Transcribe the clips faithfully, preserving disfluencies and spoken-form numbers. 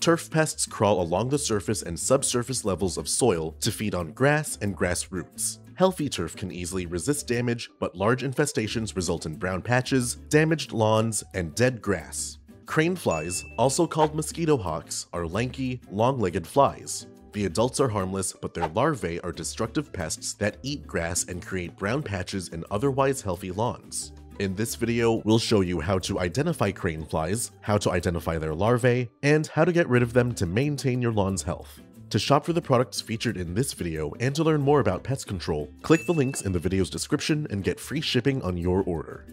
turf pests crawl along the surface and subsurface levels of soil to feed on grass and grass roots. Healthy turf can easily resist damage, but large infestations result in brown patches, damaged lawns, and dead grass. Crane flies, also called mosquito hawks, are lanky, long-legged flies. The adults are harmless, but their larvae are destructive pests that eat grass and create brown patches in otherwise healthy lawns. In this video, we'll show you how to identify crane flies, how to identify their larvae, and how to get rid of them to maintain your lawn's health. To shop for the products featured in this video and to learn more about pest control, click the links in the video's description and get free shipping on your order.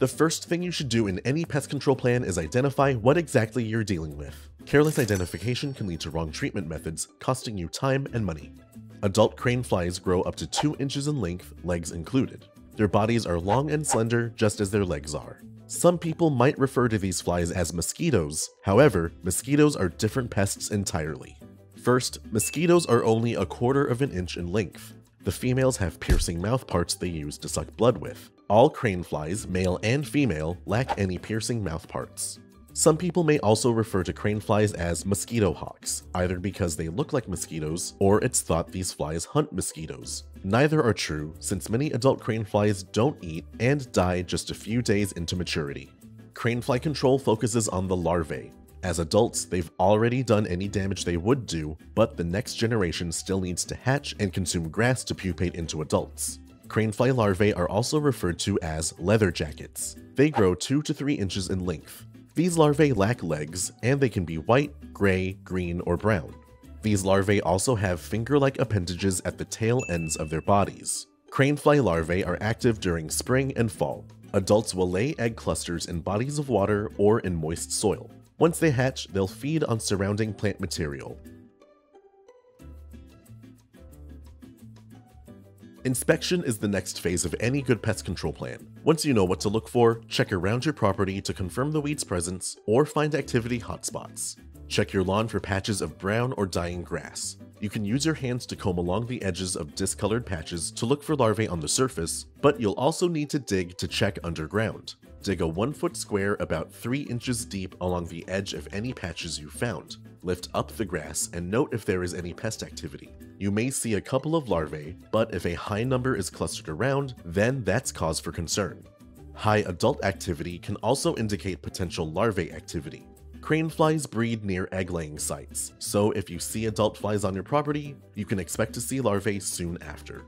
The first thing you should do in any pest control plan is identify what exactly you're dealing with. Careless identification can lead to wrong treatment methods, costing you time and money. Adult crane flies grow up to two inches in length, legs included. Their bodies are long and slender, just as their legs are. Some people might refer to these flies as mosquitoes. However, mosquitoes are different pests entirely. First, mosquitoes are only a quarter of an inch in length. The females have piercing mouth parts they use to suck blood with. All crane flies, male and female, lack any piercing mouth parts. Some people may also refer to crane flies as mosquito hawks, either because they look like mosquitoes or it's thought these flies hunt mosquitoes. Neither are true, since many adult crane flies don't eat and die just a few days into maturity. Crane fly control focuses on the larvae. As adults, they've already done any damage they would do, but the next generation still needs to hatch and consume grass to pupate into adults. Cranefly larvae are also referred to as leather jackets. They grow two to three inches in length. These larvae lack legs, and they can be white, gray, green, or brown. These larvae also have finger-like appendages at the tail ends of their bodies. Cranefly larvae are active during spring and fall. Adults will lay egg clusters in bodies of water or in moist soil. Once they hatch, they'll feed on surrounding plant material. Inspection is the next phase of any good pest control plan. Once you know what to look for, check around your property to confirm the weed's presence or find activity hotspots. Check your lawn for patches of brown or dying grass. You can use your hands to comb along the edges of discolored patches to look for larvae on the surface, but you'll also need to dig to check underground. Dig a one foot square about three inches deep along the edge of any patches you found. Lift up the grass and note if there is any pest activity. You may see a couple of larvae, but if a high number is clustered around, then that's cause for concern. High adult activity can also indicate potential larvae activity. Crane flies breed near egg-laying sites, so if you see adult flies on your property, you can expect to see larvae soon after.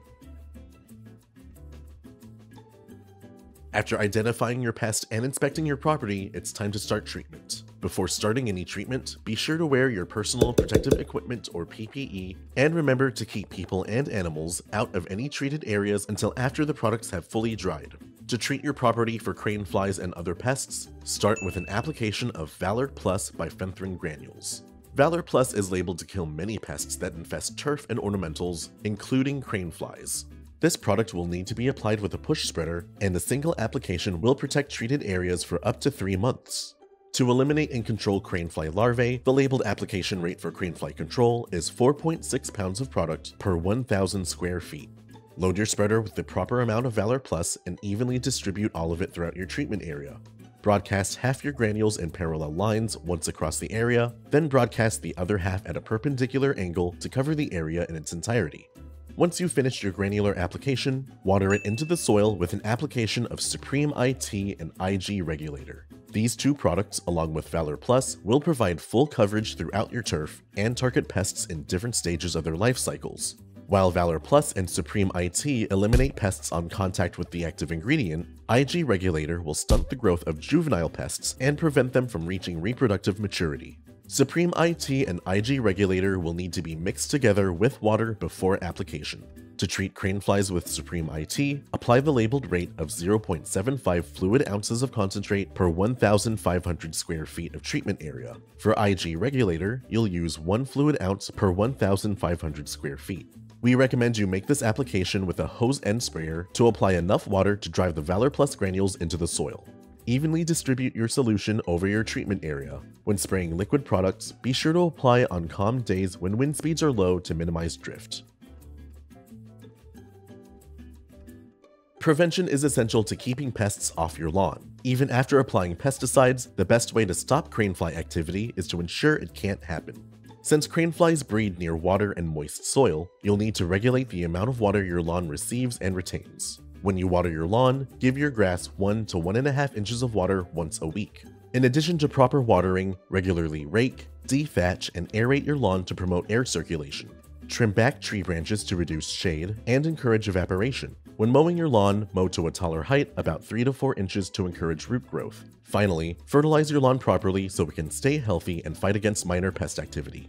After identifying your pest and inspecting your property, it's time to start treatment. Before starting any treatment, be sure to wear your personal protective equipment or P P E, and remember to keep people and animals out of any treated areas until after the products have fully dried. To treat your property for crane flies and other pests, start with an application of Valar Plus Bifenthrin Granules. Valar Plus is labeled to kill many pests that infest turf and ornamentals, including crane flies. This product will need to be applied with a push spreader, and a single application will protect treated areas for up to three months. To eliminate and control cranefly larvae, the labeled application rate for cranefly control is four point six pounds of product per one thousand square feet. Load your spreader with the proper amount of Valar Plus and evenly distribute all of it throughout your treatment area. Broadcast half your granules in parallel lines once across the area, then broadcast the other half at a perpendicular angle to cover the area in its entirety. Once you've finished your granular application, water it into the soil with an application of Supreme I T and I G Regulator. These two products, along with Valar Plus, will provide full coverage throughout your turf and target pests in different stages of their life cycles. While Valar Plus and Supreme I T eliminate pests on contact with the active ingredient, I G Regulator will stunt the growth of juvenile pests and prevent them from reaching reproductive maturity. Supreme I T and I G Regulator will need to be mixed together with water before application. To treat crane flies with Supreme I T, apply the labeled rate of zero point seven five fluid ounces of concentrate per one thousand five hundred square feet of treatment area. For I G Regulator, you'll use one fluid ounce per one thousand five hundred square feet. We recommend you make this application with a hose end sprayer to apply enough water to drive the Valar Plus granules into the soil. Evenly distribute your solution over your treatment area. When spraying liquid products, be sure to apply on calm days when wind speeds are low to minimize drift. Prevention is essential to keeping pests off your lawn. Even after applying pesticides, the best way to stop cranefly activity is to ensure it can't happen. Since craneflies breed near water and moist soil, you'll need to regulate the amount of water your lawn receives and retains. When you water your lawn, give your grass one to one point five inches of water once a week. In addition to proper watering, regularly rake, dethatch, and aerate your lawn to promote air circulation. Trim back tree branches to reduce shade and encourage evaporation. When mowing your lawn, mow to a taller height, about three to four inches, to encourage root growth. Finally, fertilize your lawn properly so it can stay healthy and fight against minor pest activity.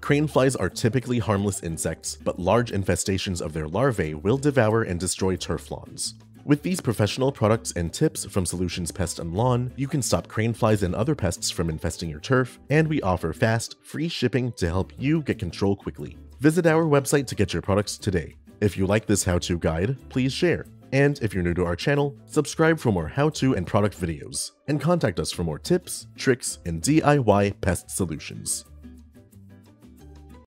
Craneflies are typically harmless insects, but large infestations of their larvae will devour and destroy turf lawns. With these professional products and tips from Solutions Pest and Lawn, you can stop craneflies and other pests from infesting your turf, and we offer fast, free shipping to help you get control quickly. Visit our website to get your products today. If you like this how-to guide, please share. And if you're new to our channel, subscribe for more how-to and product videos, and contact us for more tips, tricks, and D I Y pest solutions.